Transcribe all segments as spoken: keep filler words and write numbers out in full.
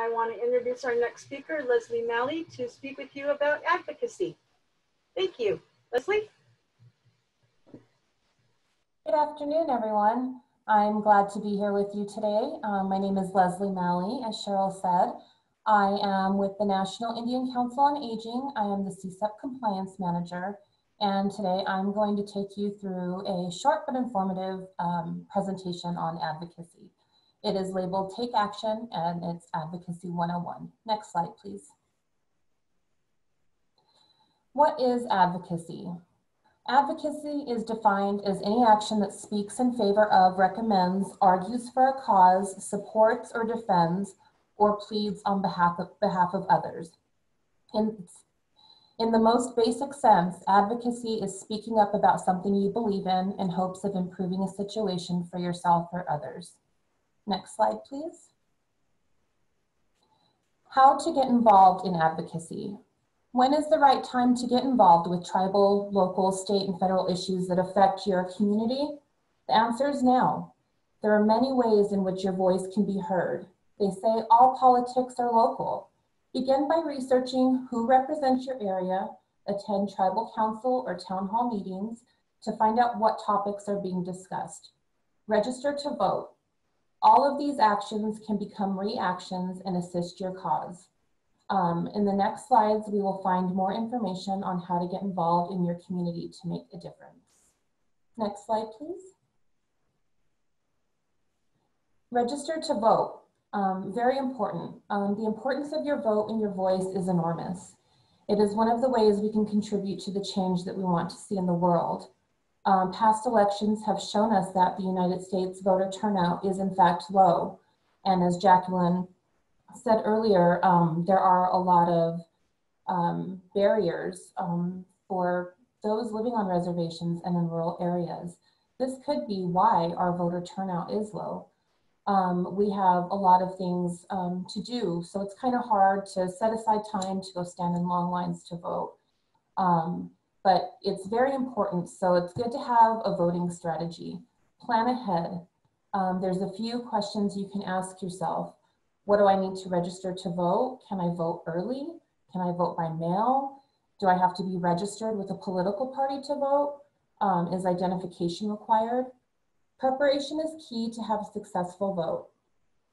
I want to introduce our next speaker, Leslie Maly, to speak with you about advocacy. Thank you. Leslie? Good afternoon, everyone. I'm glad to be here with you today. Um, my name is Leslie Maly, as Cheryl said. I am with the National Indian Council on Aging. I am the C S E P Compliance Manager, and today I'm going to take you through a short but informative um, presentation on advocacy. It is labeled Take Action, and it's Advocacy one oh one. Next slide, please. What is advocacy? Advocacy is defined as any action that speaks in favor of, recommends, argues for a cause, supports or defends, or pleads on behalf of, behalf of others. In, in the most basic sense, advocacy is speaking up about something you believe in in hopes of improving a situation for yourself or others. Next slide, please. How to get involved in advocacy. When is the right time to get involved with tribal, local, state, and federal issues that affect your community? The answer is now. There are many ways in which your voice can be heard. They say all politics are local. Begin by researching who represents your area, attend tribal council or town hall meetings to find out what topics are being discussed. Register to vote. All of these actions can become reactions and assist your cause. Um, in the next slides, we will find more information on how to get involved in your community to make a difference. Next slide, please. Register to vote, um, very important. Um, the importance of your vote and your voice is enormous. It is one of the ways we can contribute to the change that we want to see in the world. Um, past elections have shown us that the United States voter turnout is in fact low. And as Jacqueline said earlier, um, there are a lot of um, barriers um, for those living on reservations and in rural areas. This could be why our voter turnout is low. Um, we have a lot of things um, to do, so it's kind of hard to set aside time to go stand in long lines to vote. Um, but it's very important, so it's good to have a voting strategy. Plan ahead. Um, there's a few questions you can ask yourself. What do I need to register to vote? Can I vote early? Can I vote by mail? Do I have to be registered with a political party to vote? Um, is identification required? Preparation is key to have a successful vote.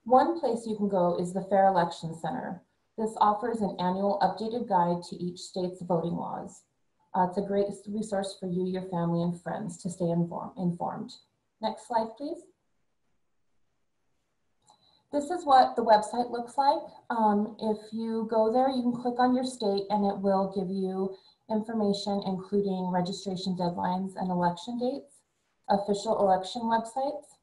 One place you can go is the Fair Election Center. This offers an annual updated guide to each state's voting laws. Uh, it's a great resource for you, your family, and friends to stay inform informed. Next slide, please. This is what the website looks like. Um, if you go there, you can click on your state and it will give you information including registration deadlines and election dates, official election websites,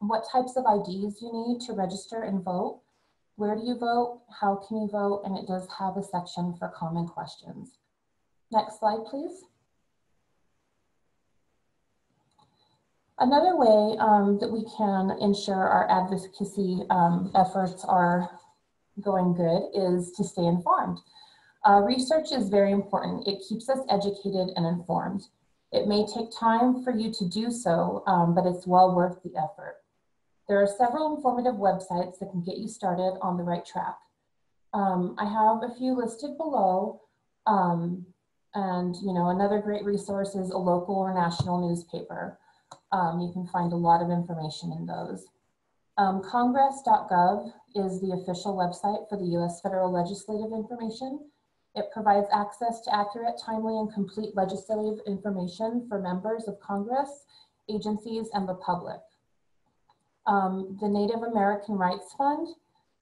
what types of I Ds you need to register and vote, where do you vote, how can you vote, and it does have a section for common questions. Next slide, please. Another way um, that we can ensure our advocacy um, efforts are going good is to stay informed. Uh, research is very important. It keeps us educated and informed. It may take time for you to do so, um, but it's well worth the effort. There are several informative websites that can get you started on the right track. Um, I have a few listed below, um, and you know, another great resource is a local or national newspaper. Um, you can find a lot of information in those. Um, Congress dot gov is the official website for the U S federal legislative information. It provides access to accurate, timely, and complete legislative information for members of Congress, agencies, and the public. Um, the Native American Rights Fund,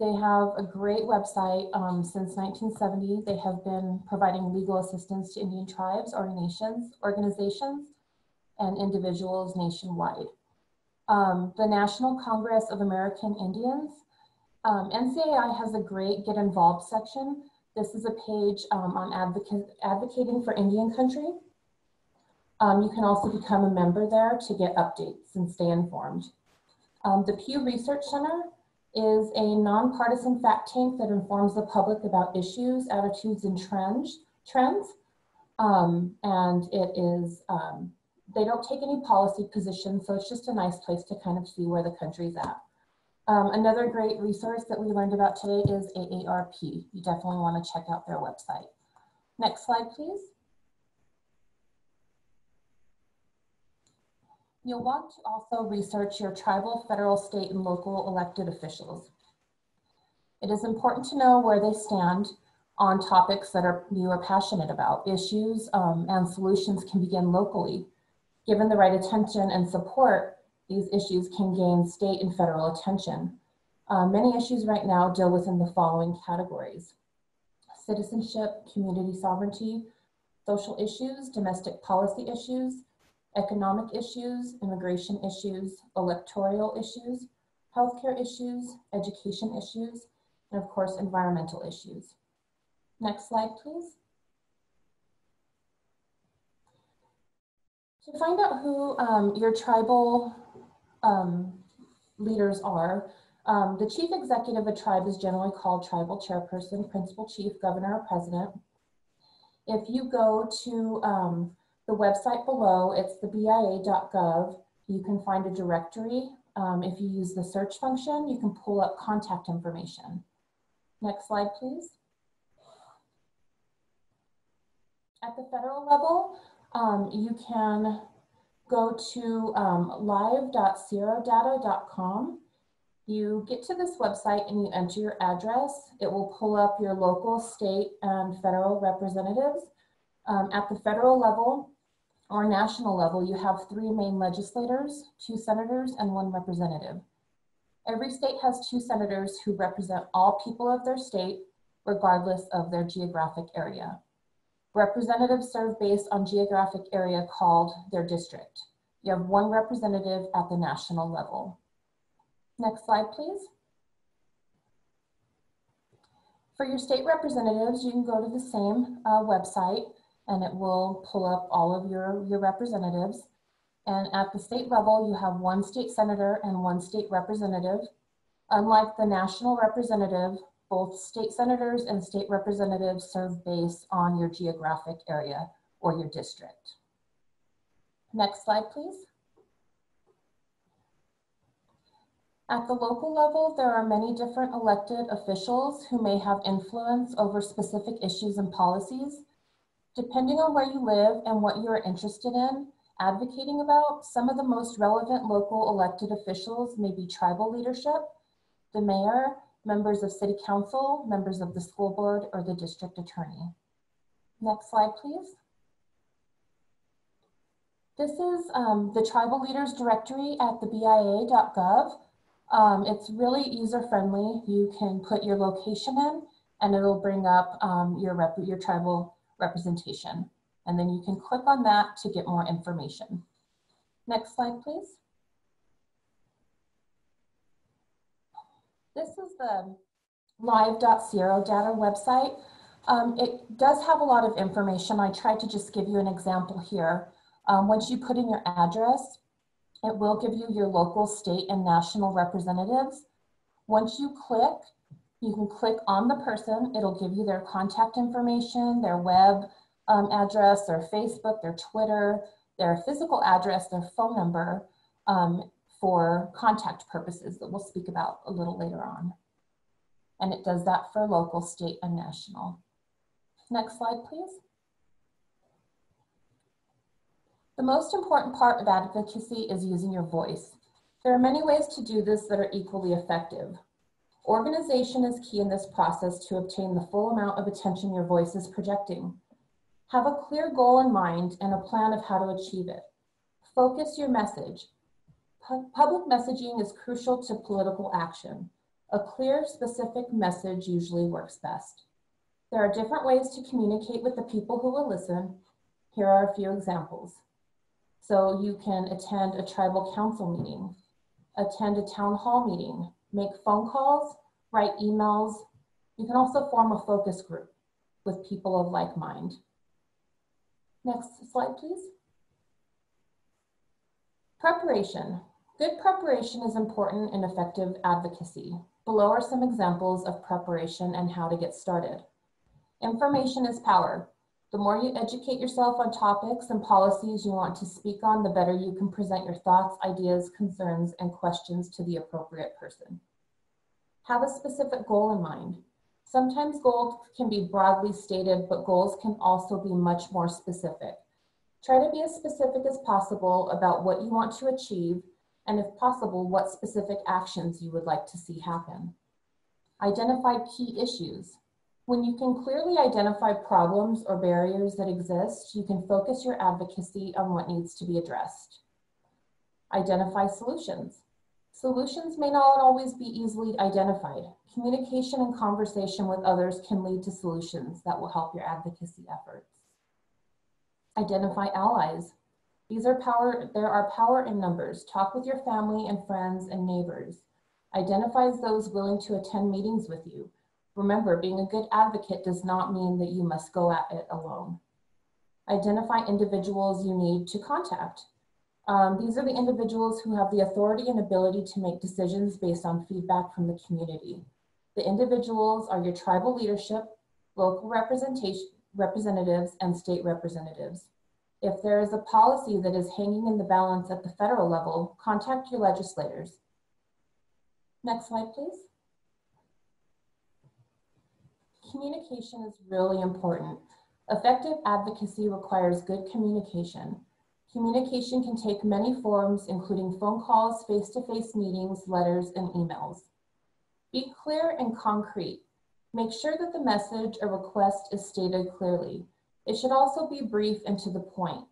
they have a great website. Um, since nineteen seventy, they have been providing legal assistance to Indian tribes or nations, organizations, and individuals nationwide. Um, the National Congress of American Indians, um, N C A I has a great Get Involved section. This is a page um, on advocate, advocating for Indian country. Um, you can also become a member there to get updates and stay informed. Um, the Pew Research Center is a nonpartisan fact tank that informs the public about issues, attitudes, and trends. trends. Um, and it is, um, They don't take any policy positions, so it's just a nice place to kind of see where the country's at. Um, another great resource that we learned about today is A A R P. You definitely want to check out their website. Next slide, please. You'll want to also research your tribal, federal, state, and local elected officials. It is important to know where they stand on topics that are, you are passionate about. Issues um, and solutions can begin locally. Given the right attention and support, these issues can gain state and federal attention. Uh, many issues right now deal within the following categories: citizenship, community sovereignty, social issues, domestic policy issues, economic issues, immigration issues, electoral issues, healthcare issues, education issues, and of course, environmental issues. Next slide, please. To find out who um, your tribal um, leaders are, um, the chief executive of a tribe is generally called tribal chairperson, principal chief, governor, or president. If you go to um, the website below, it's the B I A dot gov. You can find a directory. Um, if you use the search function, you can pull up contact information. Next slide, please. At the federal level, um, you can go to um, live dot sierrodata dot com. You get to this website and you enter your address. It will pull up your local, state, and federal representatives. Um, at the federal level, or national level, you have three main legislators, two senators, and one representative. Every state has two senators who represent all people of their state, regardless of their geographic area. Representatives serve based on geographic area called their district. You have one representative at the national level. Next slide, please. For your state representatives, you can go to the same uh, website, and it will pull up all of your, your representatives. And at the state level, you have one state senator and one state representative. Unlike the national representative, both state senators and state representatives serve based on your geographic area or your district. Next slide, please. At the local level, there are many different elected officials who may have influence over specific issues and policies. Depending on where you live and what you are interested in advocating about, some of the most relevant local elected officials may be tribal leadership, the mayor, members of city council, members of the school board, or the district attorney. Next slide, please. This is um, the tribal leaders directory at the B I A dot gov. Um, it's really user-friendly. You can put your location in and it'll bring up um, your, rep your tribal representation. And then you can click on that to get more information. Next slide, please. This is the live dot sierrodata website. Um, it does have a lot of information. I tried to just give you an example here. Um, once you put in your address, it will give you your local, state, and national representatives. Once you click, you can click on the person. It'll give you their contact information, their web um, address, their Facebook, their Twitter, their physical address, their phone number, um, for contact purposes that we'll speak about a little later on. And it does that for local, state, and national. Next slide, please. The most important part of advocacy is using your voice. There are many ways to do this that are equally effective. Organization is key in this process to obtain the full amount of attention your voice is projecting. Have a clear goal in mind and a plan of how to achieve it. Focus your message. Public messaging is crucial to political action. A clear, specific message usually works best. There are different ways to communicate with the people who will listen. Here are a few examples. So you can attend a tribal council meeting, attend a town hall meeting, make phone calls, write emails. You can also form a focus group with people of like mind. Next slide, please. Preparation. Good preparation is important in effective advocacy. Below are some examples of preparation and how to get started. Information is power. The more you educate yourself on topics and policies you want to speak on, the better you can present your thoughts, ideas, concerns, and questions to the appropriate person. Have a specific goal in mind. Sometimes goals can be broadly stated, but goals can also be much more specific. Try to be as specific as possible about what you want to achieve, and if possible, what specific actions you would like to see happen. Identify key issues. When you can clearly identify problems or barriers that exist, you can focus your advocacy on what needs to be addressed. Identify solutions. Solutions may not always be easily identified. Communication and conversation with others can lead to solutions that will help your advocacy efforts. Identify allies. These are power, there are power in numbers. Talk with your family and friends and neighbors. Identify those willing to attend meetings with you. Remember, being a good advocate does not mean that you must go at it alone. Identify individuals you need to contact. Um, these are the individuals who have the authority and ability to make decisions based on feedback from the community. The individuals are your tribal leadership, local representation, representatives, and state representatives. If there is a policy that is hanging in the balance at the federal level, contact your legislators. Next slide, please. Communication is really important. Effective advocacy requires good communication. Communication can take many forms, including phone calls, face-to-face meetings, letters, and emails. Be clear and concrete. Make sure that the message or request is stated clearly. It should also be brief and to the point.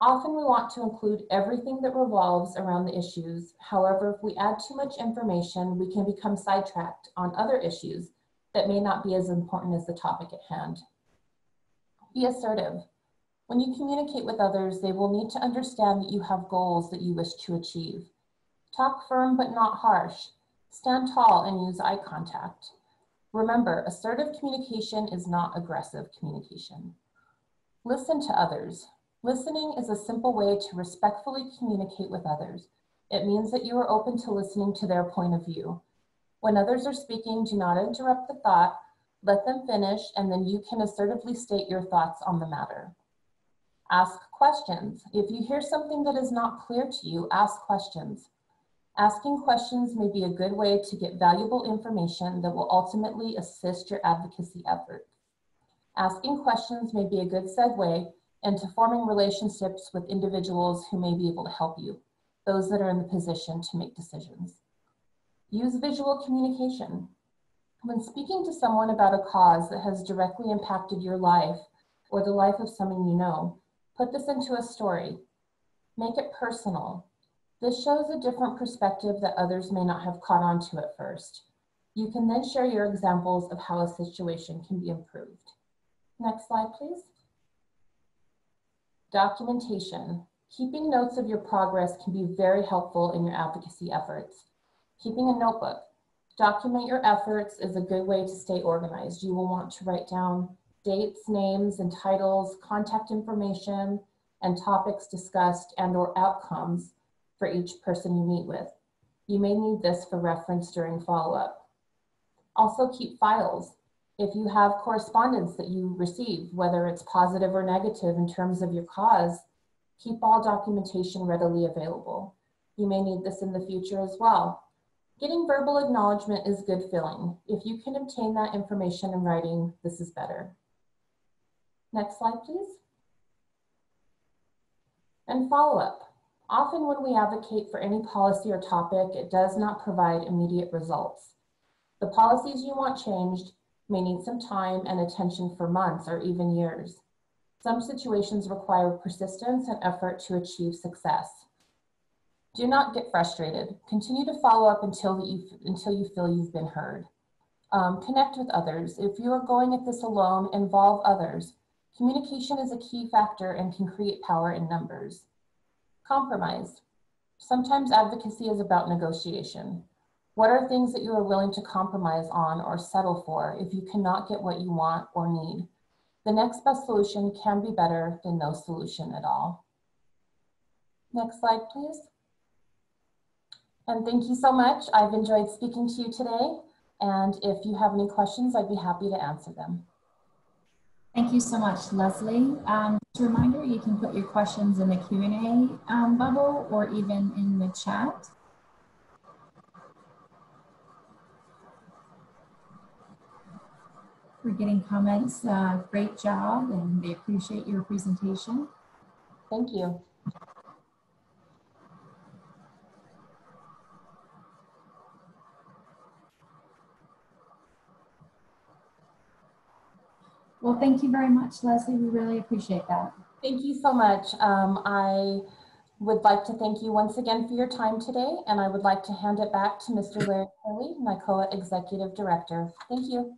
Often we want to include everything that revolves around the issues. However, if we add too much information, we can become sidetracked on other issues that may not be as important as the topic at hand. Be assertive. When you communicate with others, they will need to understand that you have goals that you wish to achieve. Talk firm but not harsh. Stand tall and use eye contact. Remember, assertive communication is not aggressive communication. Listen to others. Listening is a simple way to respectfully communicate with others. It means that you are open to listening to their point of view. When others are speaking, do not interrupt the thought, let them finish, and then you can assertively state your thoughts on the matter. Ask questions. If you hear something that is not clear to you, ask questions. Asking questions may be a good way to get valuable information that will ultimately assist your advocacy effort. Asking questions may be a good segue into forming relationships with individuals who may be able to help you, those that are in the position to make decisions. Use visual communication. When speaking to someone about a cause that has directly impacted your life or the life of someone you know, put this into a story. Make it personal. This shows a different perspective that others may not have caught on to at first. You can then share your examples of how a situation can be improved. Next slide, please. Documentation. Keeping notes of your progress can be very helpful in your advocacy efforts. Keeping a notebook. Document your efforts is a good way to stay organized. You will want to write down dates, names, and titles, contact information, and topics discussed and or outcomes for each person you meet with. You may need this for reference during follow-up. Also keep files. If you have correspondence that you receive, whether it's positive or negative in terms of your cause, keep all documentation readily available. You may need this in the future as well. Getting verbal acknowledgement is good feeling. If you can obtain that information in writing, this is better. Next slide, please. And follow-up. Often when we advocate for any policy or topic, it does not provide immediate results. The policies you want changed may need some time and attention for months or even years. Some situations require persistence and effort to achieve success. Do not get frustrated. Continue to follow up until you, until you feel you've been heard. Um, connect with others. If you are going at this alone, involve others. Communication is a key factor and can create power in numbers. Compromise. Sometimes advocacy is about negotiation. What are things that you are willing to compromise on or settle for if you cannot get what you want or need? The next best solution can be better than no solution at all. Next slide, please. And thank you so much. I've enjoyed speaking to you today. And if you have any questions, I'd be happy to answer them. Thank you so much, Leslie. Um, just a reminder, you can put your questions in the Q and A um, bubble or even in the chat. We're getting comments, uh, great job, and they appreciate your presentation. Thank you. Well, thank you very much, Leslie. We really appreciate that. Thank you so much. Um, I would like to thank you once again for your time today, and I would like to hand it back to Mister Larry Kelly, my co-executive director. Thank you.